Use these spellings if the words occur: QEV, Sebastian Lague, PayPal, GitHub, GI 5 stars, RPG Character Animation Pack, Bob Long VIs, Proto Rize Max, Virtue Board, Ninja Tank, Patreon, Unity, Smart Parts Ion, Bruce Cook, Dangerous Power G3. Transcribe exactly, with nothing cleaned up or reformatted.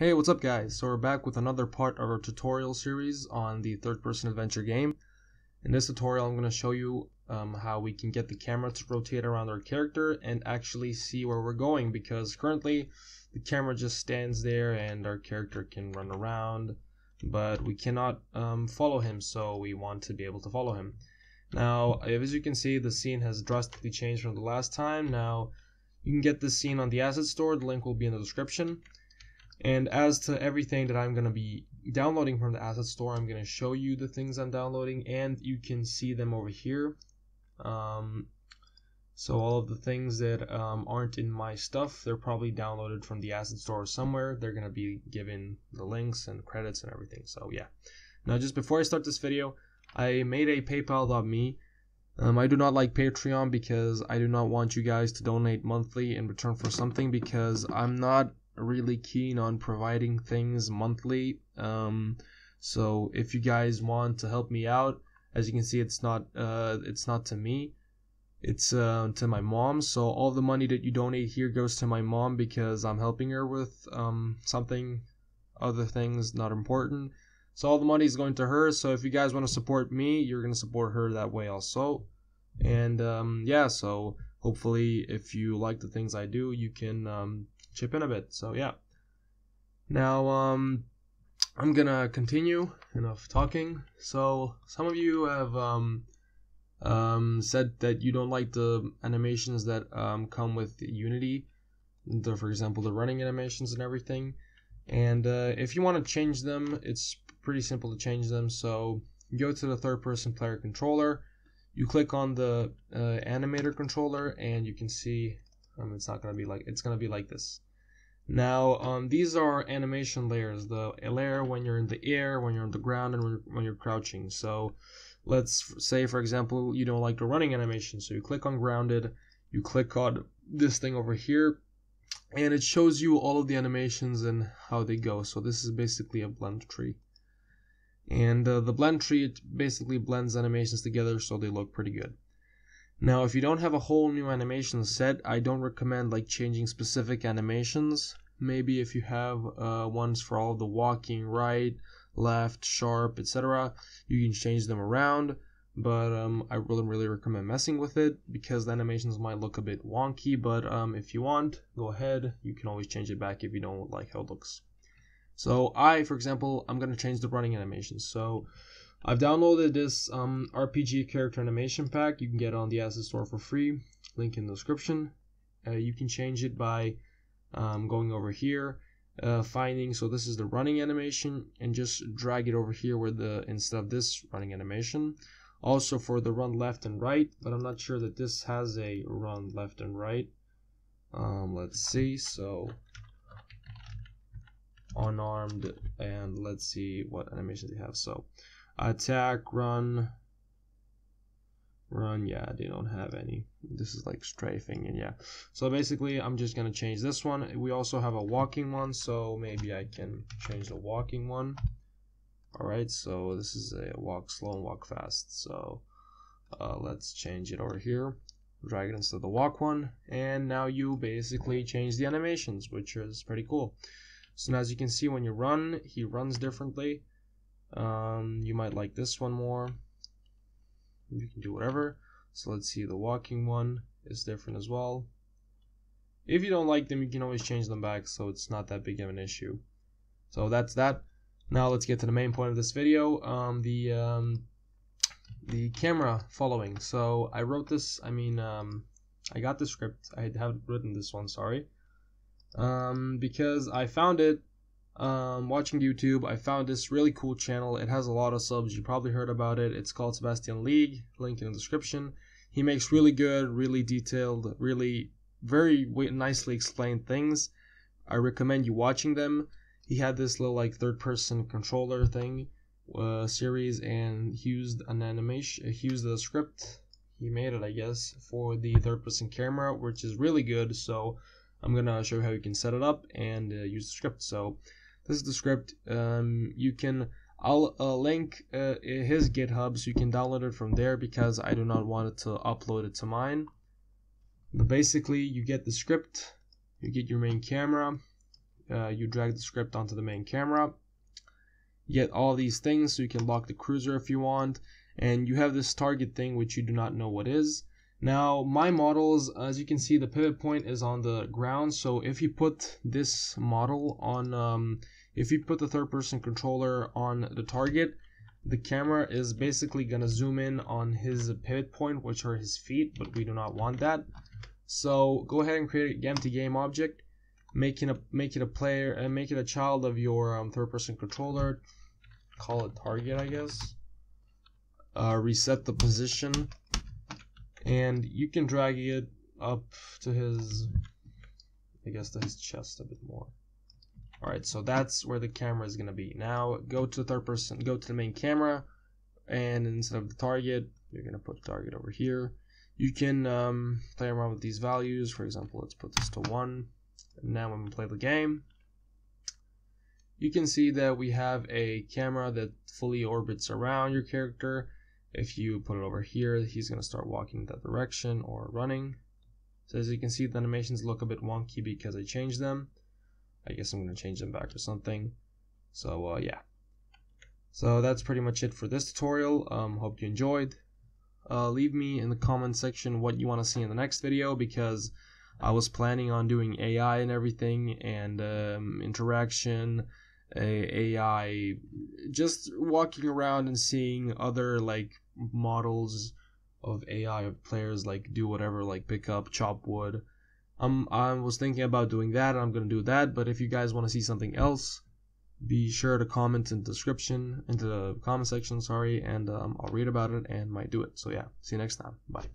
Hey, what's up guys? So we're back with another part of our tutorial series on the third person adventure game. In this tutorial I'm going to show you um, how we can get the camera to rotate around our character and actually see where we're going, because currently the camera just stands there and our character can run around, but we cannot um, follow him, so we want to be able to follow him. Now as you can see, the scene has drastically changed from the last time. Now you can get this scene on the asset store, the link will be in the description. And as to everything that I'm going to be downloading from the asset store, I'm going to show you the things I'm downloading and you can see them over here. Um, so all of the things that um, aren't in my stuff, they're probably downloaded from the asset store or somewhere. They're going to be given the links and credits and everything. So yeah. Now just before I start this video, I made a PayPal dot me. Um, I do not like Patreon because I do not want you guys to donate monthly in return for something, because I'm not really keen on providing things monthly. Um, so if you guys want to help me out, as you can see, it's not uh, it's not to me, it's uh, to my mom. So all the money that you donate here goes to my mom, because I'm helping her with um, something, other things not important. So all the money is going to her. So if you guys want to support me, you're going to support her that way also. And um, yeah, so hopefully if you like the things I do, you can um, chip in a bit. So yeah, now um I'm gonna continue. Enough talking. So some of you have um um said that you don't like the animations that um come with Unity, the, for example the running animations and everything, and uh, if you want to change them, it's pretty simple to change them. So you go to the third person player controller, you click on the uh, animator controller, and you can see Um, it's not gonna be like it's gonna be like this. Now um, these are animation layers, the layer when you're in the air, when you're on the ground, and when you're, when you're crouching. So let's say for example you don't like the running animation, so you click on grounded, you click on this thing over here, and it shows you all of the animations and how they go. So this is basically a blend tree, and uh, the blend tree, it basically blends animations together so they look pretty good. Now if you don't have a whole new animation set, I don't recommend like changing specific animations. Maybe if you have uh, ones for all the walking, right, left, sharp, et cetera, you can change them around, but um, I wouldn't really recommend messing with it, because the animations might look a bit wonky, but um, if you want, go ahead, you can always change it back if you don't like how it looks. So I, for example, I'm going to change the running animation. So I've downloaded this um, R P G Character Animation Pack. You can get it on the Asset Store for free. Link in the description. Uh, you can change it by um, going over here, uh, finding, so this is the running animation, and just drag it over here where the instead of this running animation. Also for the run left and right, but I'm not sure that this has a run left and right. Um, let's see. So unarmed, and let's see what animations they have. So attack, run, run, yeah, they don't have any. This is like strafing, and yeah. So basically, I'm just gonna change this one. We also have a walking one, so maybe I can change the walking one. All right, so this is a walk slow and walk fast. So uh, let's change it over here. Drag it instead of the walk one, and now you basically change the animations, which is pretty cool. So now as you can see, when you run, he runs differently. Um, you might like this one more. You can do whatever. So let's see, the walking one is different as well. If you don't like them, you can always change them back, so it's not that big of an issue. So that's that. Now let's get to the main point of this video, um, the um, the camera following. So I wrote this, I mean um, I got the script, I haven't written this one, sorry, um, because I found it Um, watching YouTube. I found this really cool channel. It has a lot of subs. You probably heard about it. It's called Sebastian Lague. Link in the description. He makes really good, really detailed, really very nicely explained things. I recommend you watching them. He had this little like third person controller thing uh, series, and he used an animation. He used the script. He made it, I guess, for the third person camera, which is really good. So I'm gonna show you how you can set it up and uh, use the script. So this is the script. Um, you can, I'll uh, link uh, his GitHub, so you can download it from there, because I do not want it to upload it to mine. But basically, you get the script, you get your main camera, uh, you drag the script onto the main camera. You get all these things, so you can lock the cruiser if you want, and you have this target thing which you do not know what is. Now my models, as you can see, the pivot point is on the ground, so if you put this model on, um, if you put the third person controller on the target, the camera is basically going to zoom in on his pivot point, which are his feet, but we do not want that. So go ahead and create an empty game object, making a make it a player and make it a child of your um, third person controller. Call it target, I guess. Uh, reset the position, and you can drag it up to his, I guess, to his chest a bit more. Alright, so that's where the camera is going to be. Now go to the third person, go to the main camera, and instead of the target, you're going to put the target over here. You can um, play around with these values. For example, let's put this to one. And now when we play the game, you can see that we have a camera that fully orbits around your character. If you put it over here, he's going to start walking in that direction or running. So as you can see, the animations look a bit wonky because I changed them. I guess I'm going to change them back or something. So uh, yeah. So that's pretty much it for this tutorial. Um, hope you enjoyed. Uh, leave me in the comment section what you want to see in the next video, because I was planning on doing A I and everything, and um, interaction, A I, just walking around and seeing other like models of A I of players like do whatever, like pick up, chop wood. Um, I was thinking about doing that, and I'm going to do that, but if you guys want to see something else, be sure to comment in the description, into the comment section, sorry, and um, I'll read about it and might do it. So yeah, see you next time. Bye.